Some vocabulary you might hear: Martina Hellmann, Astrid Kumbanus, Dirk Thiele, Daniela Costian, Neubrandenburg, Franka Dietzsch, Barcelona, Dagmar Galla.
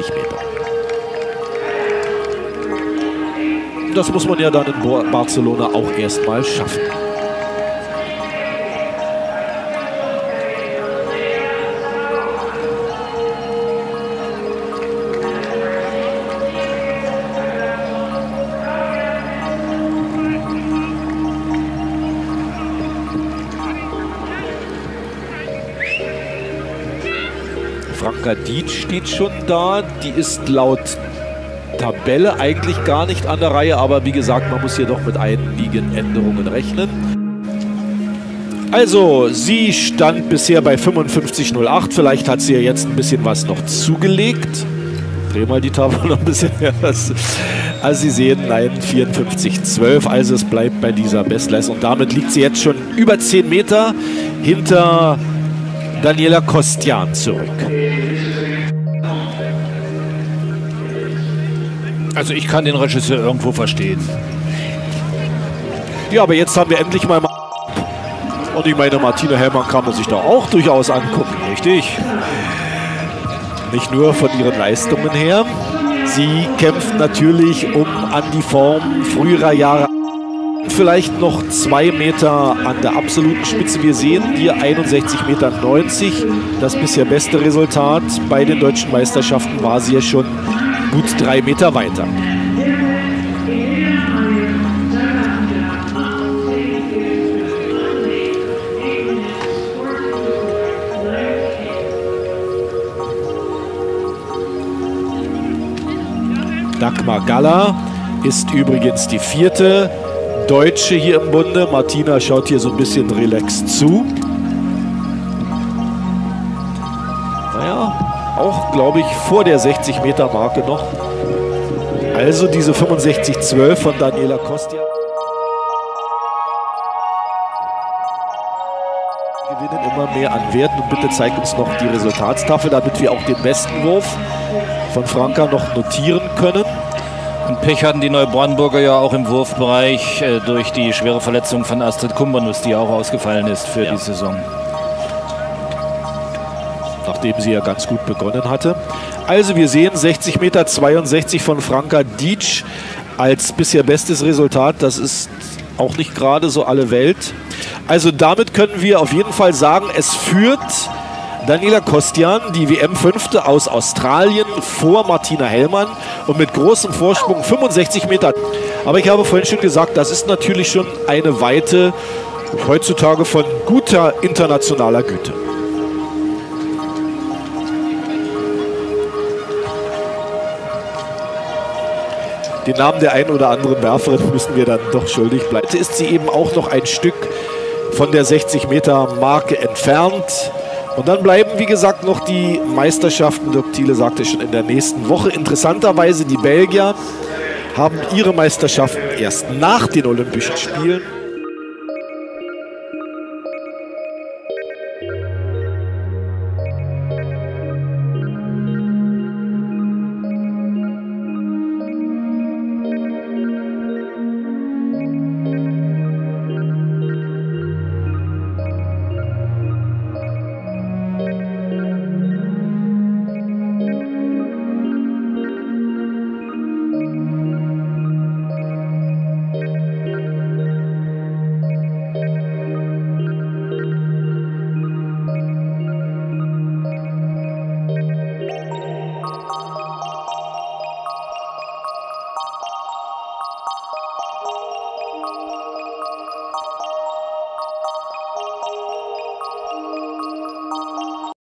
Ich lebe. Das muss man ja dann in Barcelona auch erstmal schaffen. Franka Dietzsch steht schon da, die ist laut Tabelle eigentlich gar nicht an der Reihe, aber wie gesagt, man muss hier doch mit einigen Änderungen rechnen. Also, sie stand bisher bei 55,08, vielleicht hat sie ja jetzt ein bisschen was noch zugelegt. Dreh mal die Tafel noch ein bisschen mehr. Also Sie sehen, nein, 54,12, also es bleibt bei dieser Bestleistung. Und damit liegt sie jetzt schon über 10 Meter hinter Daniela Costian zurück. Also ich kann den Regisseur irgendwo verstehen. Ja, aber jetzt haben wir endlich mal... Und ich meine, Martina Hellmann kann man sich da auch durchaus angucken, richtig? Nicht nur von ihren Leistungen her. Sie kämpft natürlich um an die Form früherer Jahre. Vielleicht noch 2 Meter an der absoluten Spitze. Wir sehen hier 61,90 Meter. Das bisher beste Resultat bei den deutschen Meisterschaften war sie ja schon gut 3 Meter weiter. Dagmar Galla ist übrigens die vierte Deutsche hier im Bunde. Martina schaut hier so ein bisschen relaxed zu. Naja, auch glaube ich vor der 60-Meter-Marke noch. Also diese 65,12 von Daniela Costian. Wir gewinnen immer mehr an Wert. Und bitte zeig uns noch die Resultatstafel, damit wir auch den besten Wurf von Franka noch notieren können. Und Pech hatten die Neubrandenburger ja auch im Wurfbereich durch die schwere Verletzung von Astrid Kumbanus, die auch ausgefallen ist für die Saison. Nachdem sie ja ganz gut begonnen hatte. Also wir sehen 60,62 Meter von Franka Dietzsch als bisher bestes Resultat. Das ist auch nicht gerade so alle Welt. Also damit können wir auf jeden Fall sagen, es führt... Daniela Costian, die WM-Fünfte aus Australien, vor Martina Hellmann und mit großem Vorsprung 65 Meter. Aber ich habe vorhin schon gesagt, das ist natürlich schon eine Weite heutzutage von guter internationaler Güte. Den Namen der einen oder anderen Werferin müssen wir dann doch schuldig bleiben. Heute ist sie eben auch noch ein Stück von der 60-Meter-Marke entfernt. Und dann bleiben, wie gesagt, noch die Meisterschaften. Dirk Thiele sagte schon in der nächsten Woche. Interessanterweise, die Belgier haben ihre Meisterschaften erst nach den Olympischen Spielen.